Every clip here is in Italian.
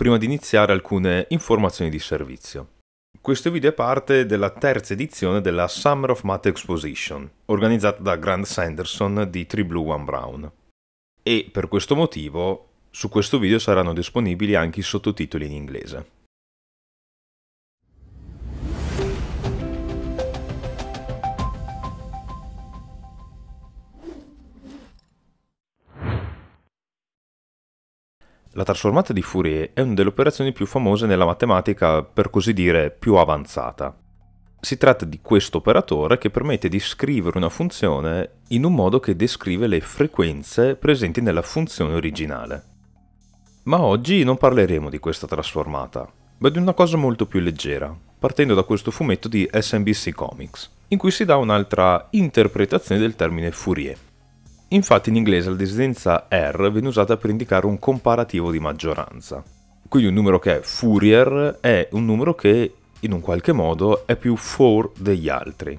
prima di iniziare alcune informazioni di servizio. Questo video è parte della terza edizione della Summer of Math Exposition, organizzata da Grant Sanderson di 3Blue1Brown. E per questo motivo, su questo video saranno disponibili anche i sottotitoli in inglese. La trasformata di Fourier è una delle operazioni più famose nella matematica, per così dire, più avanzata. Si tratta di questo operatore che permette di scrivere una funzione in un modo che descrive le frequenze presenti nella funzione originale. Ma oggi non parleremo di questa trasformata, ma di una cosa molto più leggera, partendo da questo fumetto di SMBC Comics, in cui si dà un'altra interpretazione del termine Fourier. Infatti in inglese la desinenza R viene usata per indicare un comparativo di maggioranza. Quindi un numero che è Fourier è un numero che in un qualche modo è più for degli altri.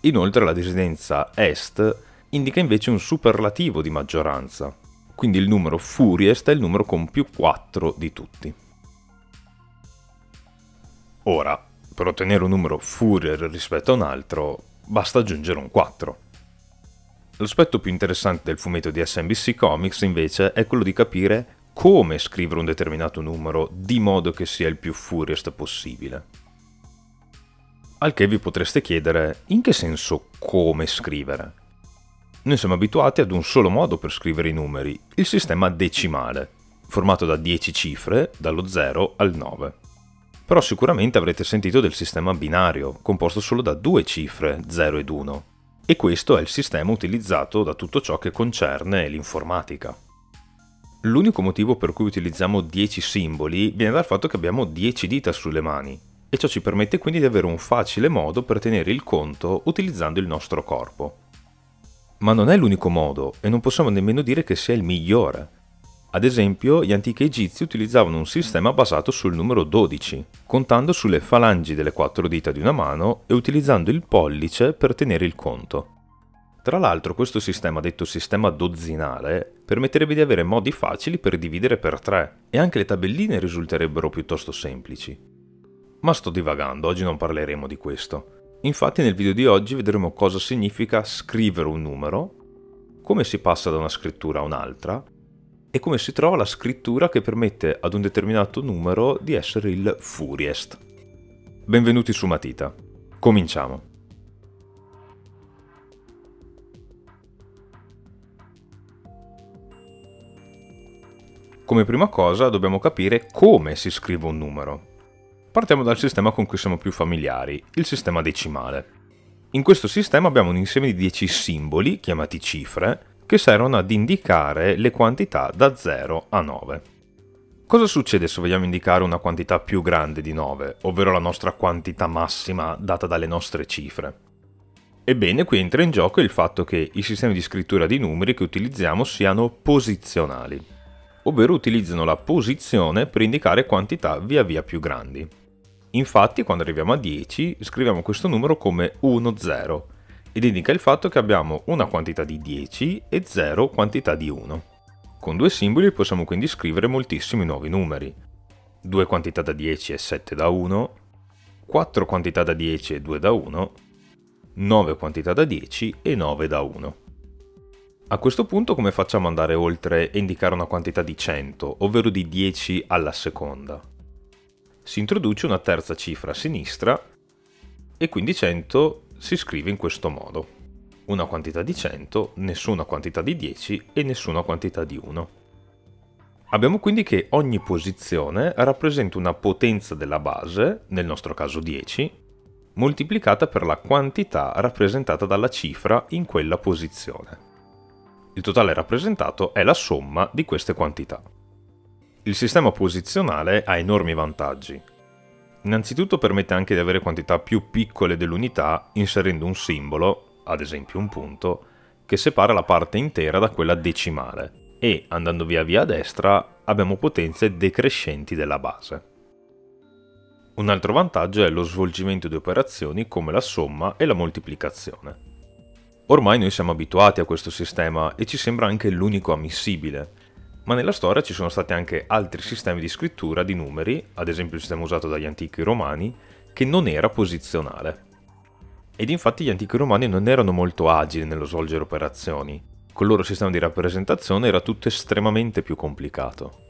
Inoltre la desinenza est indica invece un superlativo di maggioranza. Quindi il numero Fouriest è il numero con più 4 di tutti. Ora, per ottenere un numero Fourier rispetto a un altro, basta aggiungere un 4. L'aspetto più interessante del fumetto di SMBC Comics invece è quello di capire come scrivere un determinato numero di modo che sia il più Fourierist possibile. Al che vi potreste chiedere, in che senso come scrivere? Noi siamo abituati ad un solo modo per scrivere i numeri, il sistema decimale, formato da 10 cifre, dallo 0 al 9. Però sicuramente avrete sentito del sistema binario, composto solo da 2 cifre, 0 ed 1. E questo è il sistema utilizzato da tutto ciò che concerne l'informatica. L'unico motivo per cui utilizziamo 10 simboli viene dal fatto che abbiamo 10 dita sulle mani, e ciò ci permette quindi di avere un facile modo per tenere il conto utilizzando il nostro corpo. Ma non è l'unico modo, e non possiamo nemmeno dire che sia il migliore. Ad esempio, gli antichi egizi utilizzavano un sistema basato sul numero 12, contando sulle falangi delle 4 dita di una mano e utilizzando il pollice per tenere il conto. Tra l'altro questo sistema, detto sistema dozzinale, permetterebbe di avere modi facili per dividere per 3, e anche le tabelline risulterebbero piuttosto semplici. Ma sto divagando, oggi non parleremo di questo. Infatti nel video di oggi vedremo cosa significa scrivere un numero, come si passa da una scrittura a un'altra, e come si trova la scrittura che permette ad un determinato numero di essere il Fouriest. Benvenuti su Matita. Cominciamo! Come prima cosa dobbiamo capire come si scrive un numero. Partiamo dal sistema con cui siamo più familiari, il sistema decimale. In questo sistema abbiamo un insieme di 10 simboli, chiamati cifre, che servono ad indicare le quantità da 0 a 9. Cosa succede se vogliamo indicare una quantità più grande di 9, ovvero la nostra quantità massima data dalle nostre cifre? Ebbene, qui entra in gioco il fatto che i sistemi di scrittura di numeri che utilizziamo siano posizionali, ovvero utilizzano la posizione per indicare quantità via via più grandi. Infatti, quando arriviamo a 10, scriviamo questo numero come 1, 0, ed indica il fatto che abbiamo una quantità di 10 e 0 quantità di 1. Con due simboli possiamo quindi scrivere moltissimi nuovi numeri. 2 quantità da 10 e 7 da 1, 4 quantità da 10 e 2 da 1, 9 quantità da 10 e 9 da 1. A questo punto come facciamo ad andare oltre e indicare una quantità di 100, ovvero di 10 alla seconda? Si introduce una terza cifra a sinistra e quindi 100 si scrive in questo modo. Una quantità di 100, nessuna quantità di 10 e nessuna quantità di 1. Abbiamo quindi che ogni posizione rappresenta una potenza della base, nel nostro caso 10, moltiplicata per la quantità rappresentata dalla cifra in quella posizione. Il totale rappresentato è la somma di queste quantità. Il sistema posizionale ha enormi vantaggi. Innanzitutto permette anche di avere quantità più piccole dell'unità inserendo un simbolo, ad esempio un punto, che separa la parte intera da quella decimale e, andando via via a destra, abbiamo potenze decrescenti della base. Un altro vantaggio è lo svolgimento di operazioni come la somma e la moltiplicazione. Ormai noi siamo abituati a questo sistema e ci sembra anche l'unico ammissibile, ma nella storia ci sono stati anche altri sistemi di scrittura di numeri, ad esempio il sistema usato dagli antichi romani, che non era posizionale. Ed infatti gli antichi romani non erano molto agili nello svolgere operazioni, col loro sistema di rappresentazione era tutto estremamente più complicato.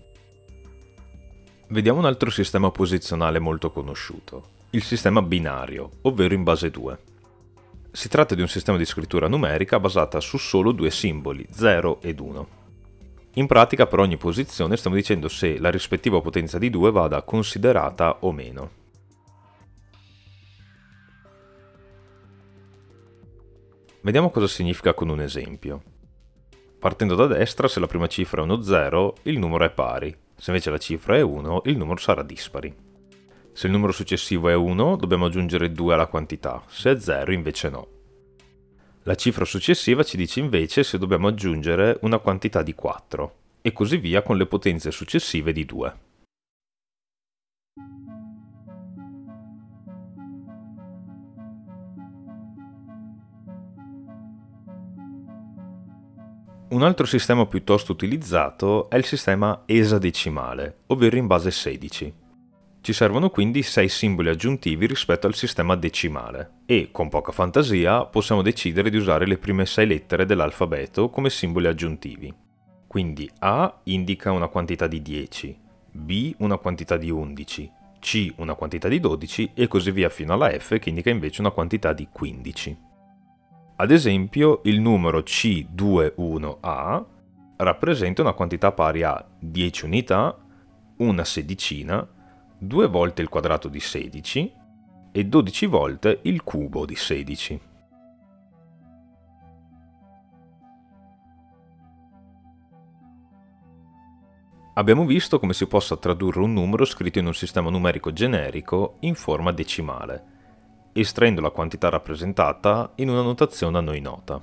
Vediamo un altro sistema posizionale molto conosciuto, il sistema binario, ovvero in base 2. Si tratta di un sistema di scrittura numerica basata su solo due simboli, 0 ed 1. In pratica per ogni posizione stiamo dicendo se la rispettiva potenza di 2 vada considerata o meno. Vediamo cosa significa con un esempio. Partendo da destra, se la prima cifra è uno 0, il numero è pari, se invece la cifra è 1, il numero sarà dispari. Se il numero successivo è 1, dobbiamo aggiungere 2 alla quantità, se è 0 invece no. La cifra successiva ci dice invece se dobbiamo aggiungere una quantità di 4, e così via con le potenze successive di 2. Un altro sistema piuttosto utilizzato è il sistema esadecimale, ovvero in base 16. Ci servono quindi 6 simboli aggiuntivi rispetto al sistema decimale e, con poca fantasia, possiamo decidere di usare le prime 6 lettere dell'alfabeto come simboli aggiuntivi. Quindi A indica una quantità di 10, B una quantità di 11, C una quantità di 12 e così via fino alla F che indica invece una quantità di 15. Ad esempio il numero C21A rappresenta una quantità pari a 10 unità, una sedicina, 2 volte il quadrato di 16 e 12 volte il cubo di 16. Abbiamo visto come si possa tradurre un numero scritto in un sistema numerico generico in forma decimale, estraendo la quantità rappresentata in una notazione a noi nota.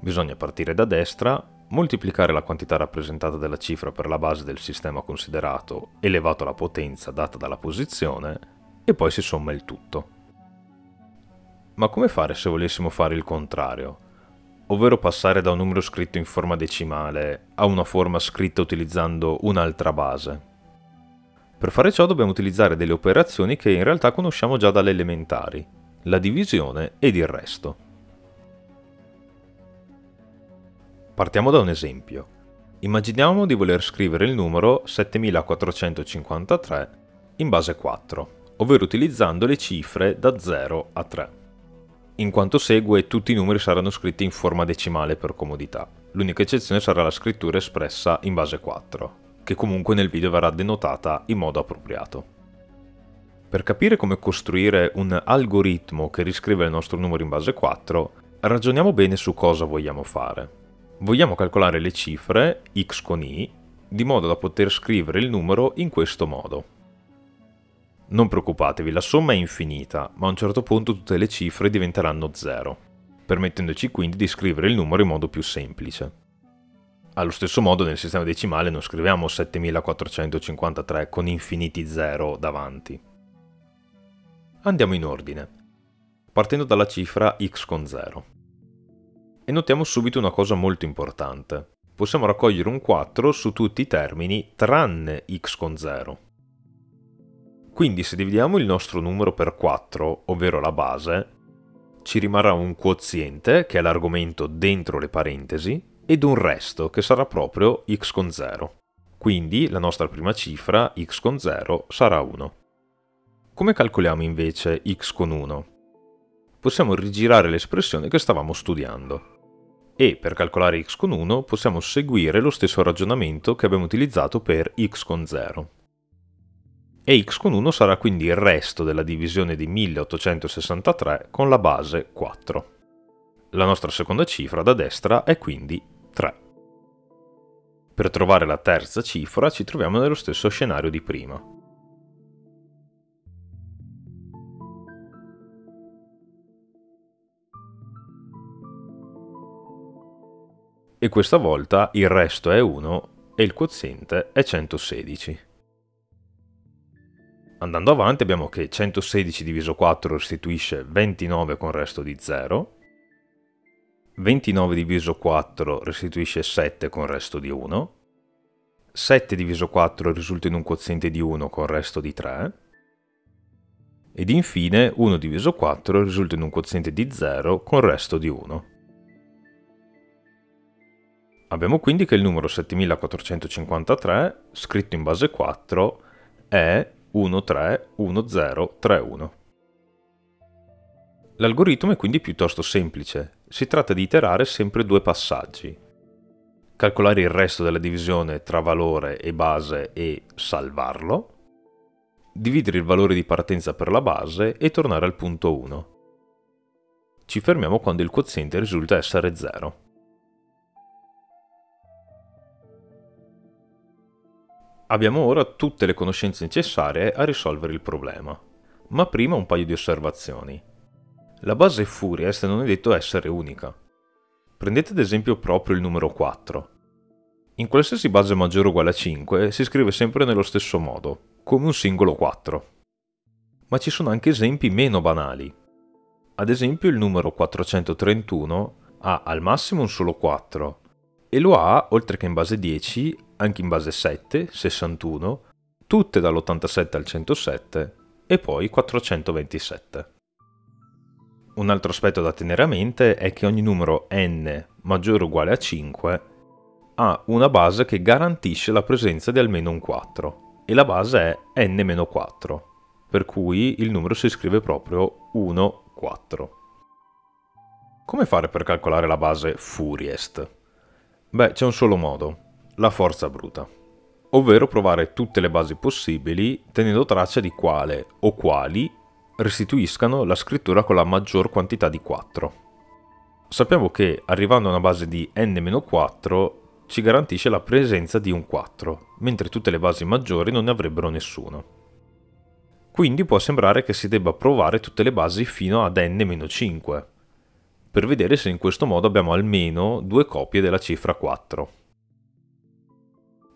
Bisogna partire da destra, moltiplicare la quantità rappresentata della cifra per la base del sistema considerato elevato alla potenza data dalla posizione e poi si somma il tutto. Ma come fare se volessimo fare il contrario, ovvero passare da un numero scritto in forma decimale a una forma scritta utilizzando un'altra base? Per fare ciò dobbiamo utilizzare delle operazioni che in realtà conosciamo già dalle elementari, la divisione ed il resto. Partiamo da un esempio. Immaginiamo di voler scrivere il numero 7453 in base 4, ovvero utilizzando le cifre da 0 a 3. In quanto segue, tutti i numeri saranno scritti in forma decimale per comodità. L'unica eccezione sarà la scrittura espressa in base 4, che comunque nel video verrà denotata in modo appropriato. Per capire come costruire un algoritmo che riscrive il nostro numero in base 4, ragioniamo bene su cosa vogliamo fare. Vogliamo calcolare le cifre, x con i, di modo da poter scrivere il numero in questo modo. Non preoccupatevi, la somma è infinita, ma a un certo punto tutte le cifre diventeranno 0, permettendoci quindi di scrivere il numero in modo più semplice. Allo stesso modo nel sistema decimale non scriviamo 7453 con infiniti 0 davanti. Andiamo in ordine, partendo dalla cifra x con 0. E notiamo subito una cosa molto importante. Possiamo raccogliere un 4 su tutti i termini tranne x con 0. Quindi se dividiamo il nostro numero per 4, ovvero la base, ci rimarrà un quoziente, che è l'argomento dentro le parentesi, ed un resto, che sarà proprio x con 0. Quindi la nostra prima cifra, x con 0, sarà 1. Come calcoliamo invece x con 1? Possiamo rigirare l'espressione che stavamo studiando. E per calcolare x con 1 possiamo seguire lo stesso ragionamento che abbiamo utilizzato per x con 0. E x con 1 sarà quindi il resto della divisione di 1863 con la base 4. La nostra seconda cifra da destra è quindi 3. Per trovare la terza cifra ci troviamo nello stesso scenario di prima. E questa volta il resto è 1 e il quoziente è 116. Andando avanti abbiamo che 116 diviso 4 restituisce 29 con resto di 0, 29 diviso 4 restituisce 7 con resto di 1, 7 diviso 4 risulta in un quoziente di 1 con resto di 3, ed infine 1 diviso 4 risulta in un quoziente di 0 con resto di 1. Abbiamo quindi che il numero 7453, scritto in base 4, è 131031. L'algoritmo è quindi piuttosto semplice. Si tratta di iterare sempre due passaggi. Calcolare il resto della divisione tra valore e base e salvarlo. Dividere il valore di partenza per la base e tornare al punto 1. Ci fermiamo quando il quoziente risulta essere 0. Abbiamo ora tutte le conoscenze necessarie a risolvere il problema, ma prima un paio di osservazioni. La base Fourier non è detto essere unica. Prendete ad esempio proprio il numero 4. In qualsiasi base maggiore o uguale a 5 si scrive sempre nello stesso modo, come un singolo 4. Ma ci sono anche esempi meno banali. Ad esempio il numero 431 ha al massimo un solo 4 e lo ha, oltre che in base 10, anche in base 7, 61, tutte dall'87 al 107 e poi 427. Un altro aspetto da tenere a mente è che ogni numero n maggiore o uguale a 5 ha una base che garantisce la presenza di almeno un 4, e la base è n-4, per cui il numero si scrive proprio 1, 4. Come fare per calcolare la base Fourier? Beh, c'è un solo modo, la forza bruta, ovvero provare tutte le basi possibili tenendo traccia di quale o quali restituiscano la scrittura con la maggior quantità di 4. Sappiamo che arrivando a una base di n-4 ci garantisce la presenza di un 4, mentre tutte le basi maggiori non ne avrebbero nessuno. Quindi può sembrare che si debba provare tutte le basi fino ad n-5, per vedere se in questo modo abbiamo almeno due copie della cifra 4.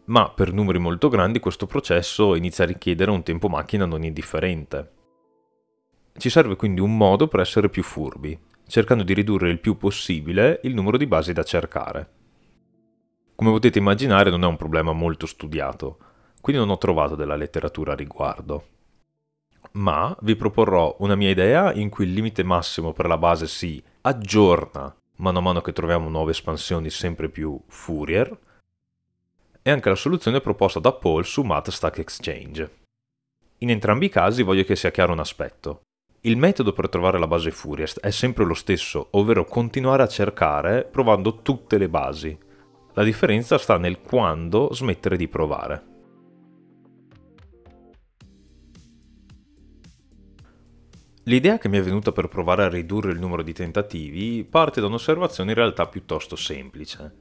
Ma per numeri molto grandi questo processo inizia a richiedere un tempo macchina non indifferente. Ci serve quindi un modo per essere più furbi, cercando di ridurre il più possibile il numero di basi da cercare. Come potete immaginare non è un problema molto studiato, quindi non ho trovato della letteratura a riguardo. Ma vi proporrò una mia idea in cui il limite massimo per la base si aggiorna mano a mano che troviamo nuove espansioni sempre più Fourier, e anche la soluzione proposta da Paul su Math Stack Exchange. In entrambi i casi voglio che sia chiaro un aspetto. Il metodo per trovare la base Fourier è sempre lo stesso, ovvero continuare a cercare provando tutte le basi. La differenza sta nel quando smettere di provare. L'idea che mi è venuta per provare a ridurre il numero di tentativi parte da un'osservazione in realtà piuttosto semplice.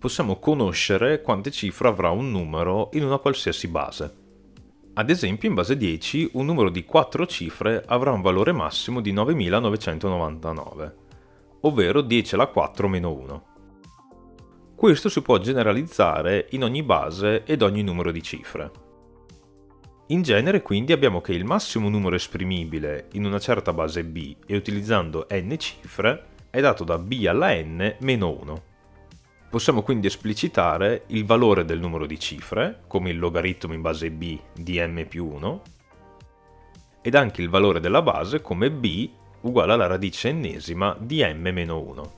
Possiamo conoscere quante cifre avrà un numero in una qualsiasi base. Ad esempio in base 10 un numero di 4 cifre avrà un valore massimo di 9999, ovvero 10 alla 4 meno 1. Questo si può generalizzare in ogni base ed ogni numero di cifre. In genere quindi abbiamo che il massimo numero esprimibile in una certa base B e utilizzando n cifre è dato da B alla n meno 1. Possiamo quindi esplicitare il valore del numero di cifre, come il logaritmo in base b di m più 1, ed anche il valore della base come b uguale alla radice ennesima di m meno 1.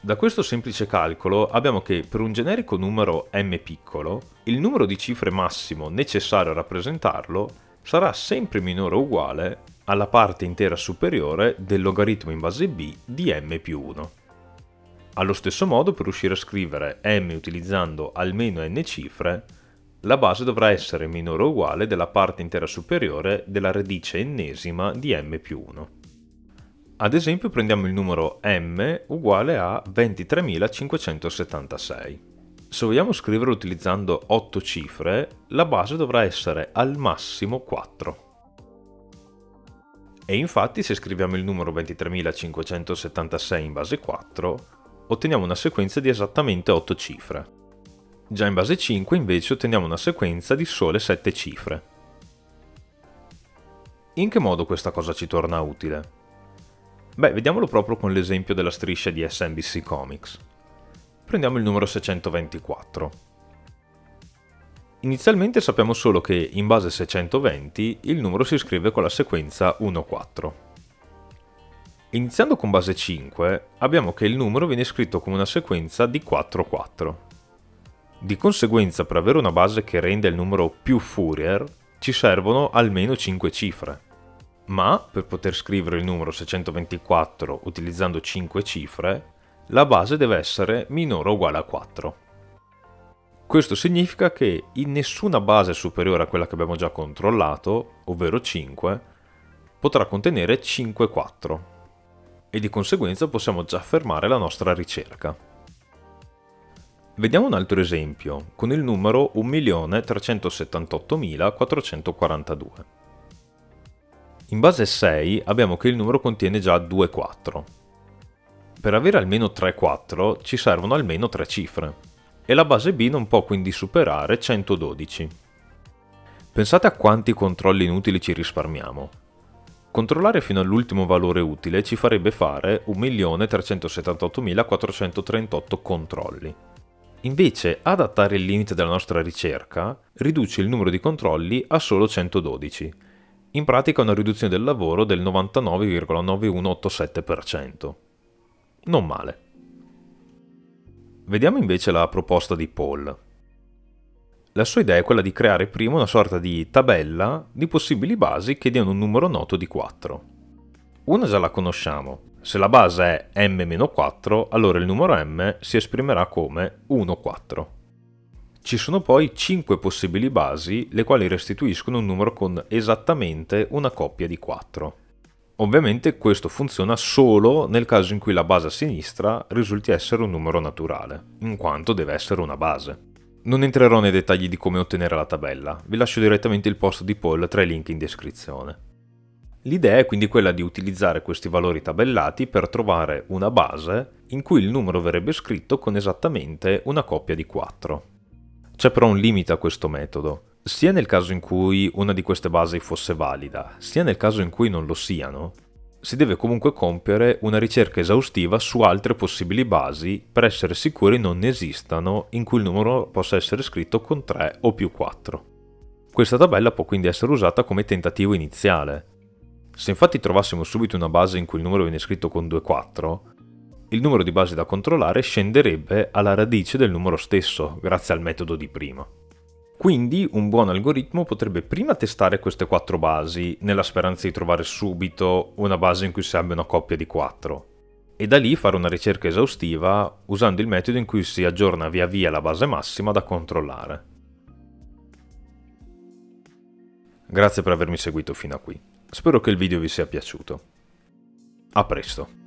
Da questo semplice calcolo abbiamo che per un generico numero m piccolo, il numero di cifre massimo necessario a rappresentarlo sarà sempre minore o uguale alla parte intera superiore del logaritmo in base b di m più 1. Allo stesso modo, per riuscire a scrivere m utilizzando almeno n cifre, la base dovrà essere minore o uguale della parte intera superiore della radice ennesima di m più 1. Ad esempio prendiamo il numero m uguale a 23.576. Se vogliamo scriverlo utilizzando 8 cifre, la base dovrà essere al massimo 4. E infatti se scriviamo il numero 23.576 in base 4, otteniamo una sequenza di esattamente 8 cifre. Già in base 5 invece otteniamo una sequenza di sole 7 cifre. In che modo questa cosa ci torna utile? Beh, vediamolo proprio con l'esempio della striscia di SMBC Comics. Prendiamo il numero 624. Inizialmente sappiamo solo che, in base a 620, il numero si scrive con la sequenza 1-4. Iniziando con base 5, abbiamo che il numero viene scritto come una sequenza di 4-4. Di conseguenza, per avere una base che rende il numero più Fourier, ci servono almeno 5 cifre. Ma, per poter scrivere il numero 624 utilizzando 5 cifre, la base deve essere minore o uguale a 4. Questo significa che in nessuna base superiore a quella che abbiamo già controllato, ovvero 5, potrà contenere 5-4, e di conseguenza possiamo già fermare la nostra ricerca. Vediamo un altro esempio, con il numero 1.378.442. In base 6 abbiamo che il numero contiene già 2-4. Per avere almeno 3-4 ci servono almeno 3 cifre. E la base B non può quindi superare 112. Pensate a quanti controlli inutili ci risparmiamo. Controllare fino all'ultimo valore utile ci farebbe fare 1.378.438 controlli. Invece, adattare il limite della nostra ricerca riduce il numero di controlli a solo 112. In pratica una riduzione del lavoro del 99,9187%. Non male. Vediamo invece la proposta di Paul. La sua idea è quella di creare prima una sorta di tabella di possibili basi che diano un numero noto di 4. Una già la conosciamo. Se la base è m-4, allora il numero m si esprimerà come 1-4. Ci sono poi 5 possibili basi, le quali restituiscono un numero con esattamente una coppia di 4. Ovviamente questo funziona solo nel caso in cui la base a sinistra risulti essere un numero naturale, in quanto deve essere una base. Non entrerò nei dettagli di come ottenere la tabella, vi lascio direttamente il post di Paul tra i link in descrizione. L'idea è quindi quella di utilizzare questi valori tabellati per trovare una base in cui il numero verrebbe scritto con esattamente una coppia di 4. C'è però un limite a questo metodo. Sia nel caso in cui una di queste basi fosse valida, sia nel caso in cui non lo siano, si deve comunque compiere una ricerca esaustiva su altre possibili basi per essere sicuri non esistano in cui il numero possa essere scritto con 3 o più 4. Questa tabella può quindi essere usata come tentativo iniziale. Se infatti trovassimo subito una base in cui il numero viene scritto con 2-4, il numero di basi da controllare scenderebbe alla radice del numero stesso, grazie al metodo di prima. Quindi un buon algoritmo potrebbe prima testare queste 4 basi nella speranza di trovare subito una base in cui si abbia una coppia di 4 e da lì fare una ricerca esaustiva usando il metodo in cui si aggiorna via via la base massima da controllare. Grazie per avermi seguito fino a qui. Spero che il video vi sia piaciuto. A presto.